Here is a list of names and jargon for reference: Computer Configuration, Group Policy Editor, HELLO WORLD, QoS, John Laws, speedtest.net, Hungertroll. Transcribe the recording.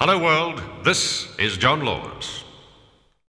Hello World, this is John Laws.